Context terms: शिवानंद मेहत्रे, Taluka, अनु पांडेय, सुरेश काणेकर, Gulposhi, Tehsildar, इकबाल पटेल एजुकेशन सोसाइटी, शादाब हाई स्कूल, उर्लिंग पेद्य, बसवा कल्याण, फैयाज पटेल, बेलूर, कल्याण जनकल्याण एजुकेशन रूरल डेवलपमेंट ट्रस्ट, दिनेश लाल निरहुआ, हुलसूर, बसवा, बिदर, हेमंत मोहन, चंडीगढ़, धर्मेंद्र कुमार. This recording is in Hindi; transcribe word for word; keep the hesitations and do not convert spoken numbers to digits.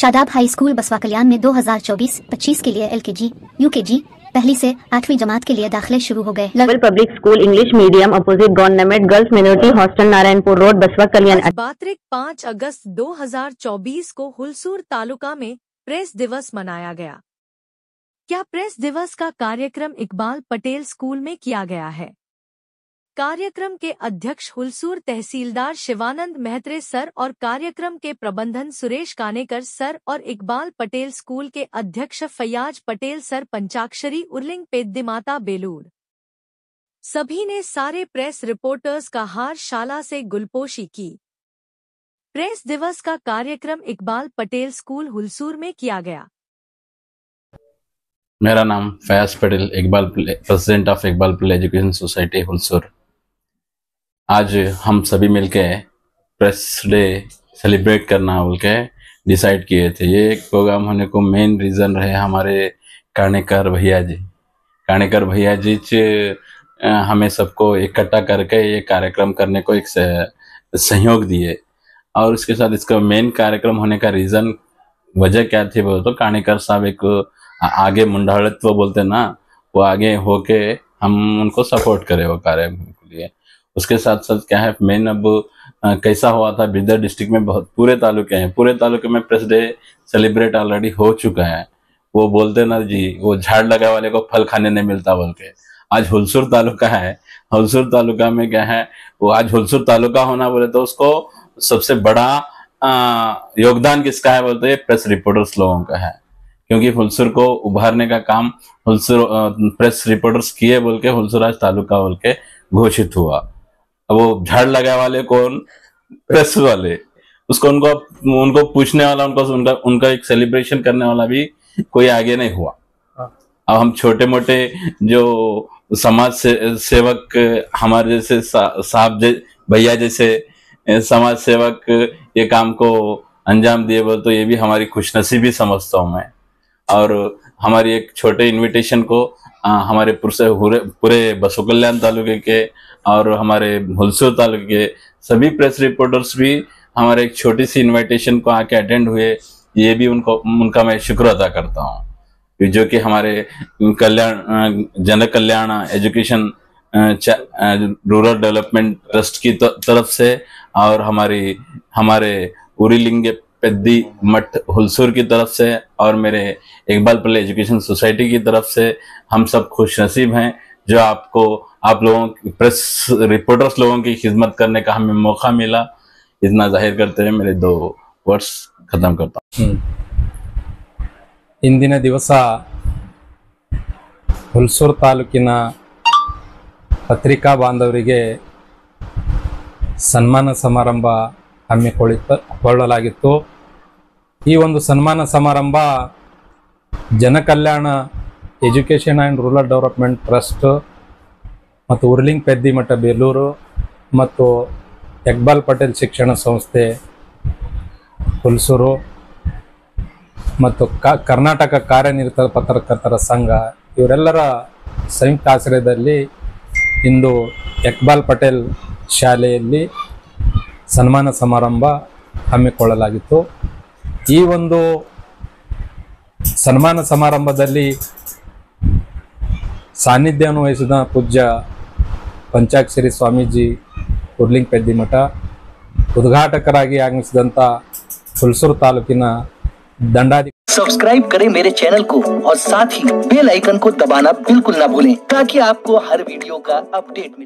शादाब हाई स्कूल बसवा कल्याण में दो हज़ार चौबीस पच्चीस के लिए एलकेजी, यूकेजी, पहली से आठवीं जमात के लिए दाखिले शुरू हो गए। Level public school English medium opposite government girls minority hostel Narayanpur road बसवा कल्याण। बात्रिक पाँच अगस्त दो हज़ार चौबीस को हुलसूर तालुका में प्रेस दिवस मनाया गया। क्या प्रेस दिवस का कार्यक्रम इकबाल पटेल स्कूल में किया गया है। कार्यक्रम के अध्यक्ष हुलसूर तहसीलदार शिवानंद मेहत्रे सर और कार्यक्रम के प्रबंधन सुरेश काणेकर सर और इकबाल पटेल स्कूल के अध्यक्ष फैयाज पटेल सर पंचाक्षरी उर्लिंग पेद्य माता बेलूर। सभी ने सारे प्रेस रिपोर्टर्स का हार शाला से गुलपोशी की। प्रेस दिवस का कार्यक्रम इकबाल पटेल स्कूल हुलसूर में किया गया। मेरा नाम फैयाज पटेल, Iqbal president of इकबाल पटेल एजुकेशन सोसाइटी हुलसूर। आज हम सभी मिलके प्रेस डे सेलिब्रेट करना बोल के डिसाइड किए थे। ये एक प्रोग्राम होने को मेन रीज़न रहे हमारे काणेकर भैया जी। काणेकर भैया जी हमें सबको इकट्ठा करके ये कार्यक्रम करने को एक सहयोग दिए, और उसके साथ इसका मेन कार्यक्रम होने का रीज़न वजह क्या थी बोलो तो काणेकर साहब एक आगे मुंडाड़त्व बोलते ना, वो आगे होके हम उनको सपोर्ट करें वो कार्य के लिए। उसके साथ साथ क्या है मेन अब आ, कैसा हुआ था, बिदर डिस्ट्रिक्ट में बहुत पूरे तालुके हैं, पूरे तालुके में प्रेस डे सेलिब्रेट ऑलरेडी हो चुका है। वो बोलते ना जी, वो झाड़ लगा वाले को फल खाने नहीं मिलता बोल के। आज हुलसूर तालुका है, हुलसूर तालुका में क्या है वो आज हुलसूर तालुका होना बोले तो उसको सबसे बड़ा आ, योगदान किसका है बोलते हैं प्रेस रिपोर्टर्स लोगों का है, क्योंकि हुलसूर को उभारने का काम हुलसूर प्रेस रिपोर्टर्स किए बोल के हुलसूर आज तालुका बोल के घोषित हुआ। अब वो झाड़ लगा वाले कौन, प्रेस वाले, उसको उनको उनको पूछने वाला, उनको उनका उनका एक सेलिब्रेशन करने वाला भी कोई आगे नहीं हुआ। अब हम छोटे मोटे जो समाज से, सेवक हमारे जैसे साहब जै, भैया जैसे समाज सेवक ये काम को अंजाम दिए बोल तो ये भी हमारी खुशनसीबी समझता हूँ मैं। और हमारी एक छोटे इनविटेशन को आ, हमारे पूरे पूरे बसो कल्याण तालुके के और हमारे हुलसूर तालुके के सभी प्रेस रिपोर्टर्स भी हमारे एक छोटी सी इनविटेशन को आके अटेंड हुए, ये भी उनको उनका मैं शुक्र अदा करता हूँ। जो कि हमारे कल्याण जनकल्याण एजुकेशन रूरल डेवलपमेंट ट्रस्ट की तरफ से और हमारी हमारे उर्लिंग पेद्य मठ हुलसूर की तरफ से और मेरे इकबाल पटेल एजुकेशन सोसाइटी की तरफ से हम सब खुशनसीब हैं जो आपको आप लोगों प्रेस रिपोर्टर्स लोगों की खिदमत करने का हमें मौका मिला। इतना जाहिर करते हुए मेरे दो वर्ष खत्म करता हूँ। इंदिन दिवस हुलसूर तालूकिन पत्रिका बांधवरिगे सन्मान समारंभ ಹಮ್ಮಿಕೊಳ್ಳಲಾಗಿತ್ತು। ಈ ಒಂದು ಸನ್ಮಾನ ಸಮಾರಂಭ ಜನಕಲ್ಯಾಣ education and rural development trust ಮತ್ತು ಉರ್ಲಿಂಗ್ ಪೆದ್ದಿ ಮಠ ಬೇಲೂರು ಮತ್ತು ಇಕ್ಬಾಲ್ ಪಟೇಲ್ ಶಿಕ್ಷಣ ಸಂಸ್ಥೆ ಹುಲಸೂರು ಮತ್ತು ಕರ್ನಾಟಕ ಕಾರ್ಯನಿರತ ಪತ್ರಕರ್ತರ ಸಂಘ ಇವರೆಲ್ಲರ ಸಂಯುಕ್ತ ಆಶ್ರಯದಲ್ಲಿ ಇಂದು ಇಕ್ಬಾಲ್ ಪಟೇಲ್ ಶಾಲೆಯಲ್ಲಿ ಸನ್ಮಾನ ಸಮಾರಂಭ ಹಮ್ಮಿಕೊಳ್ಳಲಾಗಿತ್ತು। ಈ ಒಂದು ಸನ್ಮಾನ ಸಮಾರಂಭದಲ್ಲಿ ಸಾನ್ನಿಧ್ಯವನ್ನು ವಹಿಸಿದ ಪೂಜ್ಯ पंचाक्षरी ಸ್ವಾಮೀಜಿ ಕುಡಲಿಂಗ್ ಪೆದ್ದಿ ಮಠ, ಉದ್ಘಾಟಕರಾಗಿ ಆಗಮಿಸಿದಂತ ಹುಲಸೂರು ತಾಲೂಕಿನ ದಂಡಾಧಿಕಾರಿ। सब्सक्राइब करें मेरे चैनल को और साथ ही बेल आइकन को दबाना बिल्कुल ना भूलें ताकि आपको हर वीडियो का अपडेट मिले।